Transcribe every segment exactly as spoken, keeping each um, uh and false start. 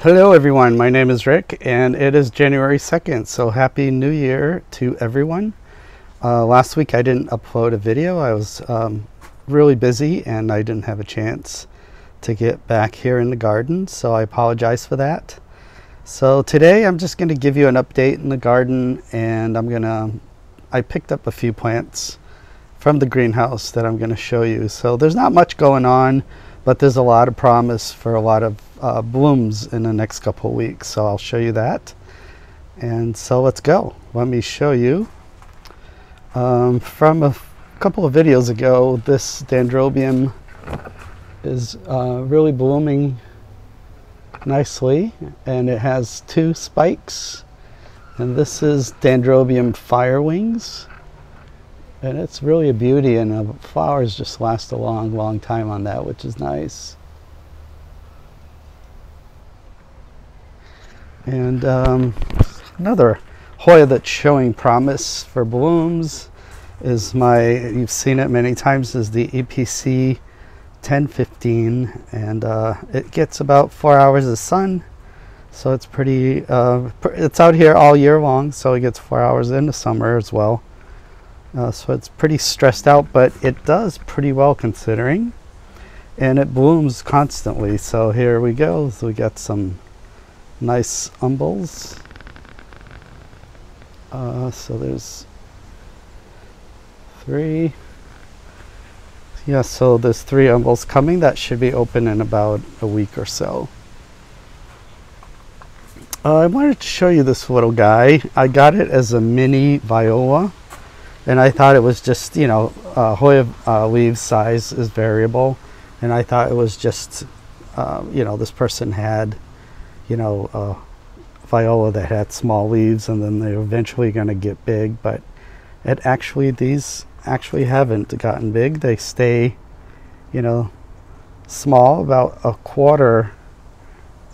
Hello everyone, my name is Rick and it is January second, so happy new year to everyone. Uh, last week I didn't upload a video. I was um, really busy and I didn't have a chance to get back here in the garden, so I apologize for that. So today I'm just going to give you an update in the garden, and I'm gonna I picked up a few plants from the greenhouse that I'm going to show you. So there's not much going on, but there's a lot of promise for a lot of uh, blooms in the next couple weeks, so I'll show you that. And so let's go. Let me show you um, from a couple of videos ago. This Dendrobium is uh, really blooming nicely, and it has two spikes. And this is Dendrobium Firewings, and it's really a beauty, and the flowers just last a long long time on that, which is nice. And um, another Hoya that's showing promise for blooms is my, you've seen it many times, is the E P C ten fifteen, and uh, it gets about four hours of sun, so it's pretty uh, pr it's out here all year long, so it gets four hours in the summer as well. Uh, so it's pretty stressed out, but it does pretty well considering, and it blooms constantly. So here we go, so we got some nice umbels. Uh, so there's three, yeah, so there's three umbels coming that should be open in about a week or so. Uh, I wanted to show you this little guy. I got it as a mini viola, and I thought it was just, you know, uh, Hoya uh, leaf size is variable, and I thought it was just, uh, you know, this person had, you know, uh, viola that had small leaves, and then they're eventually going to get big. But it actually, these actually haven't gotten big. They stay, you know, small, about a quarter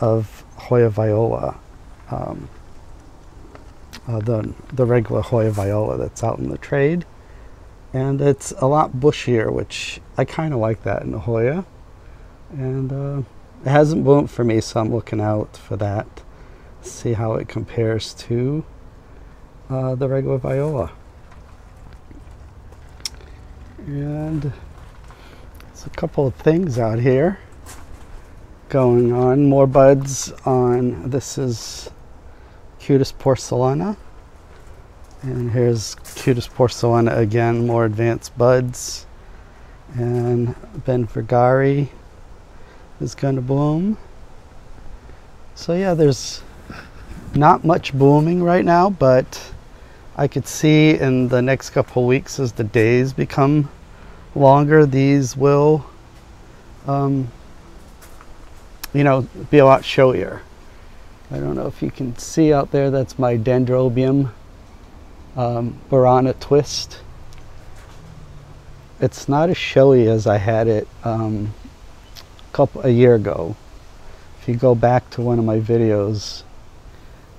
of Hoya viola. Um, Uh, the, the regular Hoya viola that's out in the trade, and it's a lot bushier, which I kind of like that in the Hoya, and uh, it hasn't bloomed for me, so I'm looking out for that, see how it compares to uh, the regular viola. And there's a couple of things out here going on, more buds on, this is Cutest Porcelana, and here's Cutest Porcelana again, more advanced buds, and Ben Vergari is going to bloom. So yeah, there's not much blooming right now, but I could see in the next couple weeks, as the days become longer, these will um, you know, be a lot showier. I don't know if you can see out there, that's my Dendrobium um, barana twist. It's not as showy as I had it um, couple, a year ago. If you go back to one of my videos,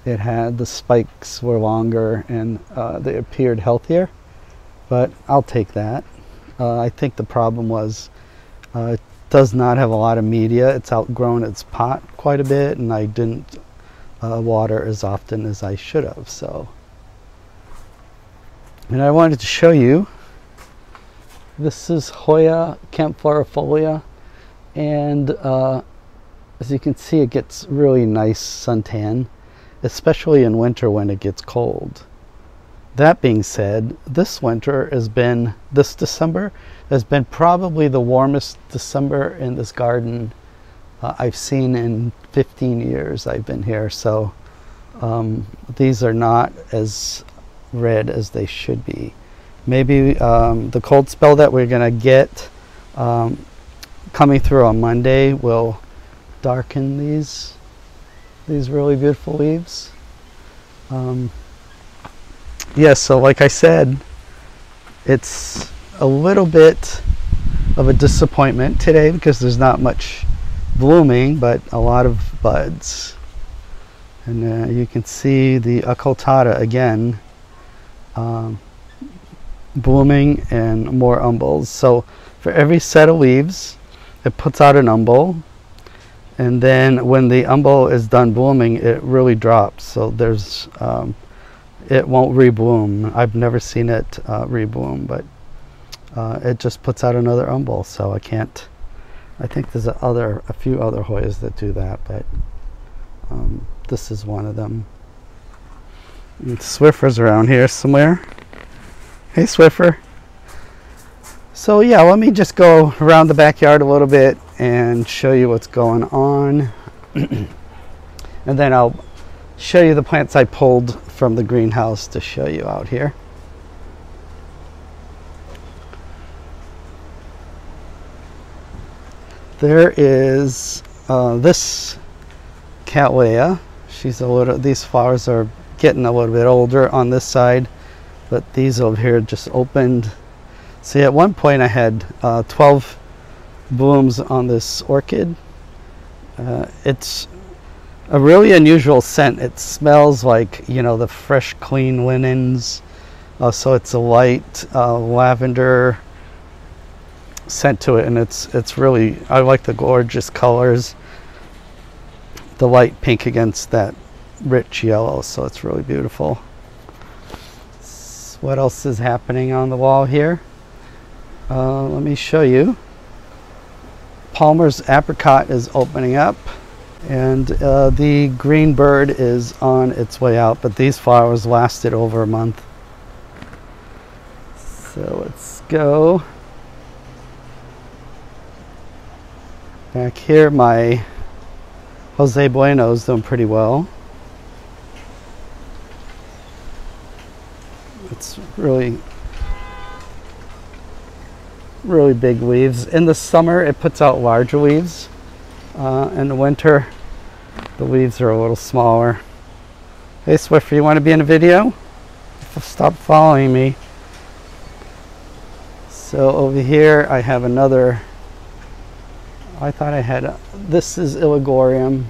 it had the spikes were longer and uh, they appeared healthier, but I'll take that. Uh, I think the problem was uh, it does not have a lot of media. It's outgrown its pot quite a bit, and I didn't Uh, water as often as I should have. So, and I wanted to show you, this is Hoya Camp Florifolia, and uh, as you can see, it gets really nice suntan, especially in winter when it gets cold. That being said, this winter has been, this December has been probably the warmest December in this garden Uh, I've seen in fifteen years I've been here, so um, these are not as red as they should be. Maybe um, the cold spell that we're gonna get um, coming through on Monday will darken these these really beautiful leaves. Um, yes, yeah, so like I said, it's a little bit of a disappointment today because there's not much blooming, but a lot of buds. And uh, you can see the occultata again um, blooming, and more umbels. So for every set of leaves, it puts out an umbel, And then when the umbel is done blooming, it really drops. So there's, um, it won't rebloom. I've never seen it uh, rebloom, but uh, it just puts out another umbel. So I can't, I think there's a, other, a few other Hoyas that do that, but um, this is one of them. And Swiffer's around here somewhere. Hey, Swiffer. So yeah, let me just go around the backyard a little bit and show you what's going on. And then I'll show you the plants I pulled from the greenhouse to show you out here. There is uh, this Cattleya. She's a little, these flowers are getting a little bit older on this side, but these over here just opened. See, at one point I had uh, twelve blooms on this orchid. Uh, it's a really unusual scent. It smells like, you know, the fresh, clean linens. Uh, so it's a light uh, lavender scent to it, and it's it's really, I like the gorgeous colors. The light pink against that rich yellow, so it's really beautiful. So what else is happening on the wall here? Uh, let me show you. Palmer's apricot is opening up, and uh, the green bird is on its way out, but these flowers lasted over a month. So let's go back here. My Jose Bueno is doing pretty well. It's really really big leaves. In the summer it puts out larger leaves. Uh, in the winter the leaves are a little smaller. Hey Swiffer, you want to be in a video? Stop following me. So over here I have another, I thought I had, a, this is Illigorium,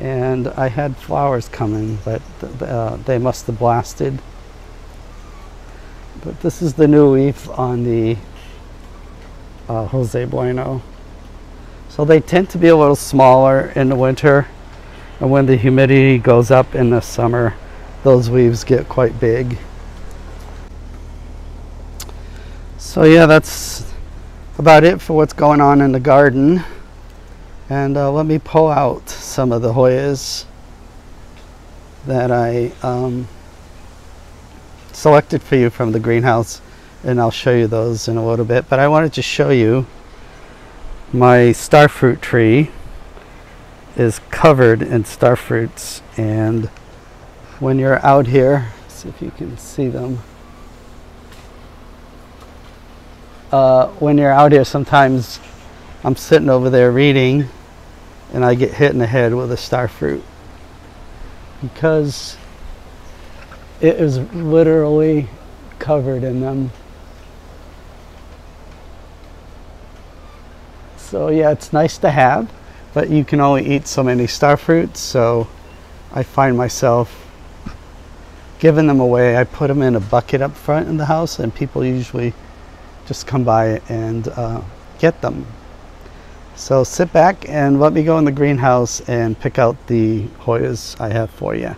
and I had flowers coming, but uh, they must have blasted. But this is the new leaf on the Uh, Jose Bueno. So they tend to be a little smaller in the winter, and when the humidity goes up in the summer those leaves get quite big. So yeah, that's about it for what's going on in the garden, and uh, let me pull out some of the Hoyas that I um, selected for you from the greenhouse, and I'll show you those in a little bit. But I wanted to show you my starfruit tree is covered in starfruits, and when you're out here, see if you can see them, uh, when you're out here sometimes I'm sitting over there reading and I get hit in the head with a starfruit, because it is literally covered in them. So yeah, it's nice to have, but you can only eat so many starfruits, so I find myself giving them away. I put them in a bucket up front in the house, and people usually just come by and uh, get them. So sit back and let me go in the greenhouse and pick out the Hoyas I have for you.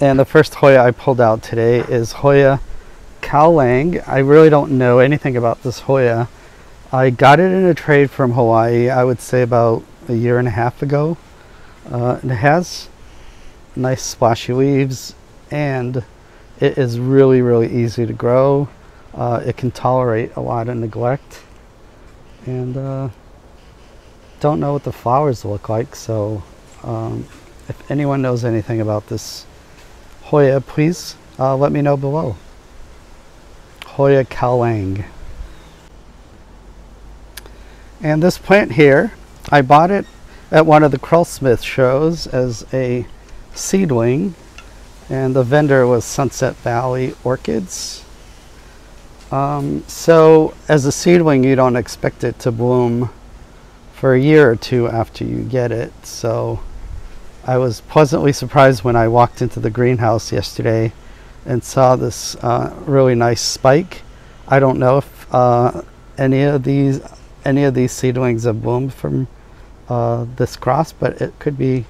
And the first Hoya I pulled out today is Hoya Khan Leng. I really don't know anything about this Hoya. I got it in a trade from Hawaii, I would say about a year and a half ago. Uh, and it has nice splashy leaves, and it is really, really easy to grow. Uh, it can tolerate a lot of neglect. And uh, don't know what the flowers look like, so um, if anyone knows anything about this Hoya, please uh, let me know below. Hoya Khan Leng. And this plant here, I bought it at one of the Krull Smith shows as a seedling, and the vendor was Sunset Valley Orchids. Um, so as a seedling you don't expect it to bloom for a year or two after you get it, so I was pleasantly surprised when I walked into the greenhouse yesterday and saw this uh, really nice spike. I don't know if uh, any of these any of these seedlings have bloomed from uh, this cross, but it could be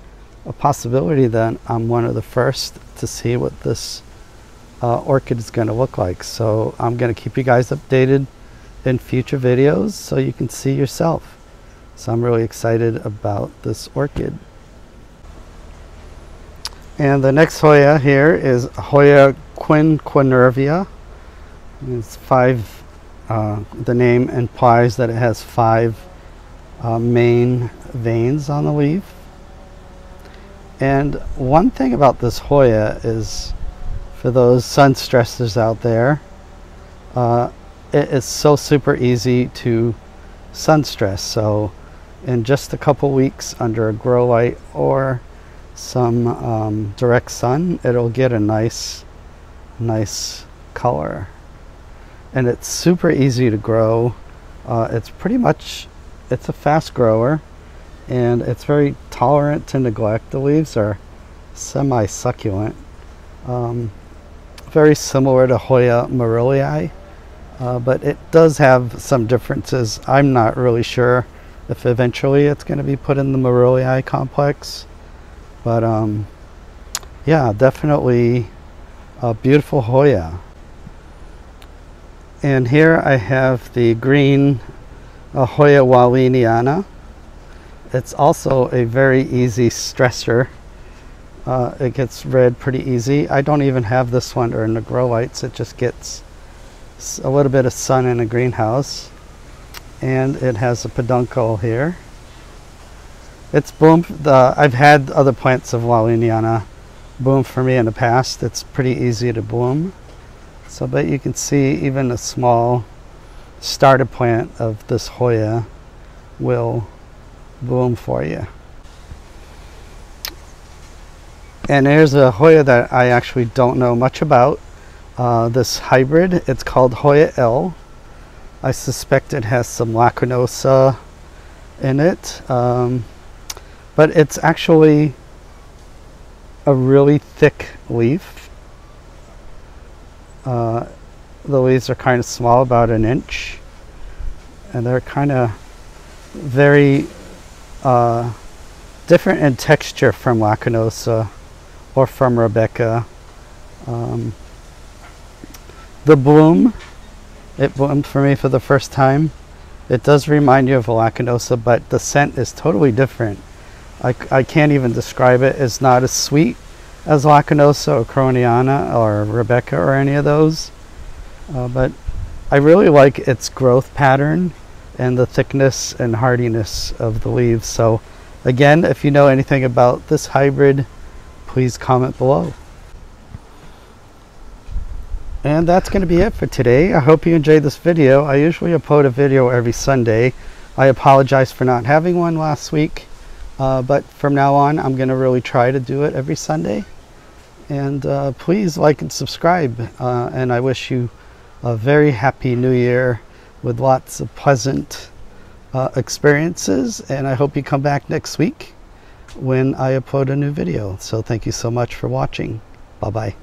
a possibility that I'm one of the first to see what this uh, orchid is going to look like. So I'm going to keep you guys updated in future videos so you can see yourself. So I'm really excited about this orchid. And the next Hoya here is Hoya quinquenervia. It's five, uh, the name implies that it has five uh, main veins on the leaf. And one thing about this Hoya is, for those sun stressors out there, uh, it is so super easy to sun stress. So in just a couple weeks under a grow light or some um, direct sun, it'll get a nice, nice color. And it's super easy to grow. Uh, it's pretty much, it's a fast grower, and it's very tolerant to neglect. The leaves are semi-succulent. Um, very similar to Hoya Merulii, uh, but it does have some differences. I'm not really sure if eventually it's going to be put in the Merulii complex. But um, yeah, definitely a beautiful Hoya. And here I have the green uh, Hoya Walliniana. It's also a very easy stressor. Uh, it gets red pretty easy. I don't even have this one in the grow lights. It just gets a little bit of sun in a greenhouse. And it has a peduncle here. It's bloomed. The, I've had other plants of Walliniana bloom for me in the past. It's pretty easy to bloom. So, but you can see even a small starter plant of this Hoya will bloom for you. And here's a Hoya that I actually don't know much about. Uh, this hybrid, it's called Hoya L. I suspect it has some Lacrymosa in it. Um, But it's actually a really thick leaf. Uh, the leaves are kind of small, about an inch. And they're kind of very uh, different in texture from Lacrymosa or from Rebecca. Um, the bloom, it bloomed for me for the first time. It does remind you of Lacrymosa, but the scent is totally different. I, I can't even describe it. It's not as sweet as Lacrymosa or Croniana or Rebecca or any of those. Uh, but I really like its growth pattern and the thickness and hardiness of the leaves. So again, if you know anything about this hybrid, please comment below. And that's going to be it for today. I hope you enjoyed this video. I usually upload a video every Sunday. I apologize for not having one last week. Uh, but from now on, I'm going to really try to do it every Sunday. And uh, please like and subscribe. Uh, and I wish you a very happy new year with lots of pleasant uh, experiences. And I hope you come back next week when I upload a new video. So thank you so much for watching. Bye-bye.